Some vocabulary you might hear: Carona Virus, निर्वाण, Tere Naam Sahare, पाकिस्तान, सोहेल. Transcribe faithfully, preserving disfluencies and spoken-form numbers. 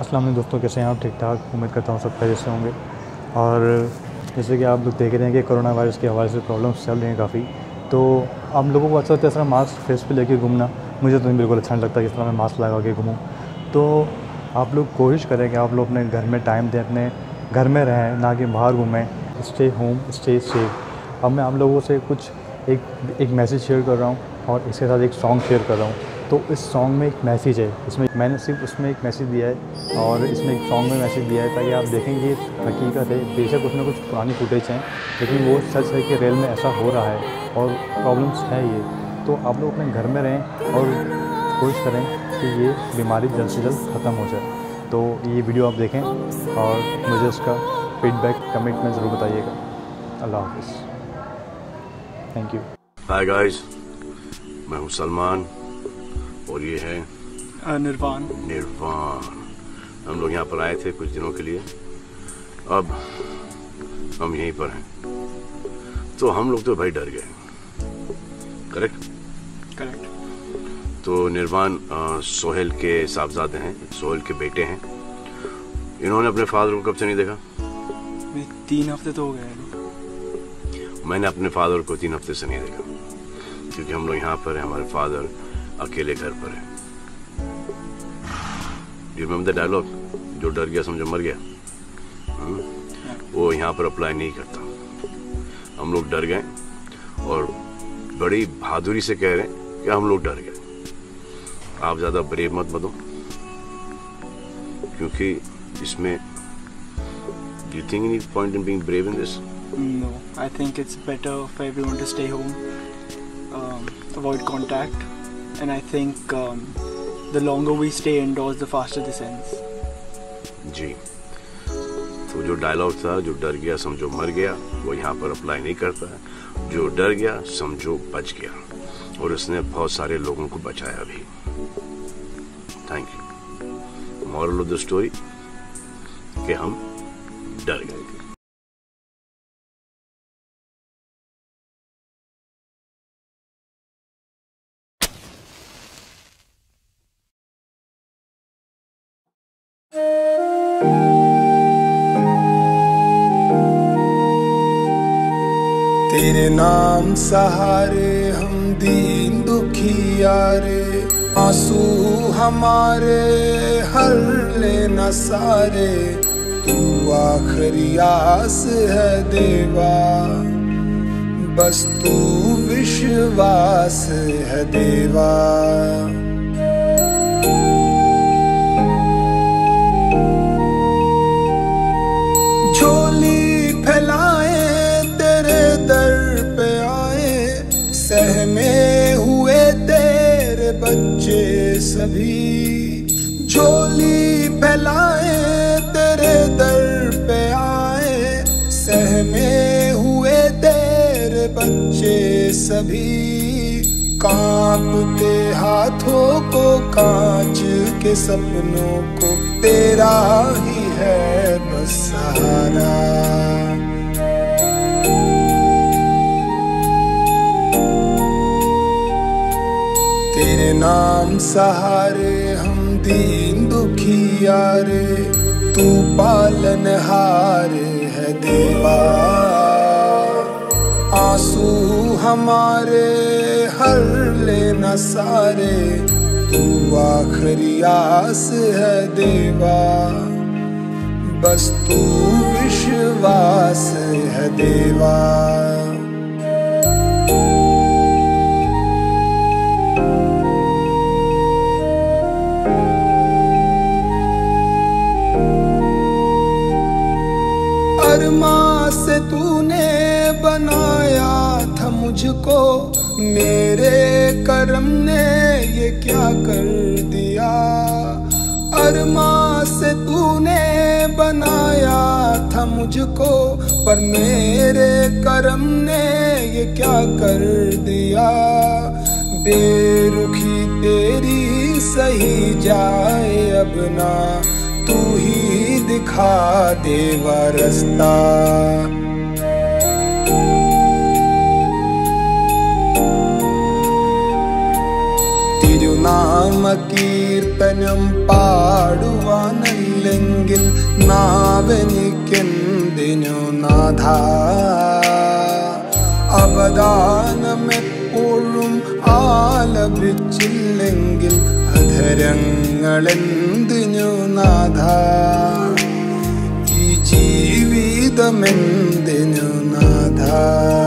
अस्सलाम वालेकुम दोस्तों, कैसे हैं आप? ठीक ठाक, उम्मीद करता हूँ सब खैर से होंगे। और जैसे कि आप लोग देख रहे हैं कि कोरोना वायरस के हवाले से प्रॉब्लम्स चल रही हैं काफ़ी, तो हम लोगों को अच्छा लगता है इस तरह मास्क फेस पे लेके घूमना। मुझे तो बिल्कुल अच्छा नहीं लगता कि इस तरह मैं मास्क लगा के घूमूँ। तो आप लोग कोशिश करें कि आप लोग अपने घर में टाइम दें, अपने घर में रहें, ना कि बाहर घूमें। Stay home, stay safe. अब मैं आप लोगों से कुछ एक एक मैसेज शेयर कर रहा हूँ और इसके साथ एक सॉन्ग शेयर कर रहा हूँ। तो इस सॉन्ग में एक मैसेज है, इसमें मैंने सिर्फ उसमें एक मैसेज दिया है और इसमें एक सॉन्ग में मैसेज दिया है, ताकि आप देखेंगे हकीकत है। बेशक उसमें कुछ पुरानी फुटेज हैं, लेकिन वो सच है कि रेल में ऐसा हो रहा है और प्रॉब्लम्स है ये। तो आप लोग अपने घर में रहें और कोशिश करें कि ये बीमारी जल्द से जल्द ख़त्म हो जाए। तो ये वीडियो आप देखें और मुझे उसका फीडबैक कमेंट में ज़रूर बताइएगा। अल्लाह हाफिज़, थैंक यू। हाय गाइस, मैं हूँ सलमान और ये है निर्वाण। निर्वाण हम लोग यहाँ पर आए थे कुछ दिनों के लिए, अब हम यहीं पर हैं। तो हम लोग तो भाई डर गए। करेक्ट करेक्ट तो निर्वाण सोहेल के साहबजादे हैं, सोहेल के बेटे हैं। इन्होंने अपने फादर को कब से नहीं देखा? तीन हफ्ते तो हो गए। मैंने अपने फादर को तीन हफ्ते से नहीं देखा, क्योंकि हम लोग यहाँ पर हैं, हमारे फादर अकेले घर पर हैं। यू रिमेंबर द डायलॉग, जो डर गया समझो मर गया। हुँ? वो यहाँ पर अप्लाई नहीं करता। हम लोग डर गए और बड़ी बहादुरी से कह रहे हैं कि हम लोग डर गए। आप ज़्यादा ब्रेव मत बनो, क्योंकि इसमें you think any point in being brave in this? No, I think it's better for everyone to stay home, avoid contact, and I think the longer we stay indoors the faster this ends. जी, तो जो dialogue था, जो डर गया समझो मर गया, वो यहाँ पर अप्लाई नहीं करता है। जो डर गया समझो बच गया, और इसने बहुत सारे लोगों को बचाया भी। Thank you. Moral of the story कि हम डर गए। तेरे नाम सहारे हम दीन दुखी यारे, आंसू हमारे हर लेना सारे। तू आखिरी आस है देवा, बस तू विश्वास है देवा। झोली फैलाए तेरे दर पे आए, सहमे हुए तेरे बच्चे सभी। झोली फैलाए तेरे दर पे आए, सहमे हुए तेरे बच्चे सभी। कांपते हाथों को, कांच के सपनों को, तेरा ही है बस सहारा। तेरे नाम सहारे हम दीन दुखी यारे, तू पालनहार है देवा। आंसू हमारे हर लेना सारे, तू आखिरी आस है देवा, बस तू विश्वास है देवा। अरमा से तूने बनाया था मुझको, मेरे करम ने ये क्या कर दिया। अरमा से तूने बनाया था मुझको, पर मेरे करम ने ये क्या कर दिया। बेरुखी तेरी सही जाए अब ना, तू ही दिखा देवा रास्ता। तिरुनाम कीर्तनम पाडुवानई, था अवदानमें എപ്പോഴും ആലപിച്ചില്ലെങ്കിൽ അധരങ്ങളെന്തിനു നാഥ, ഈ ജീവിതമെന്തിനു നാഥ.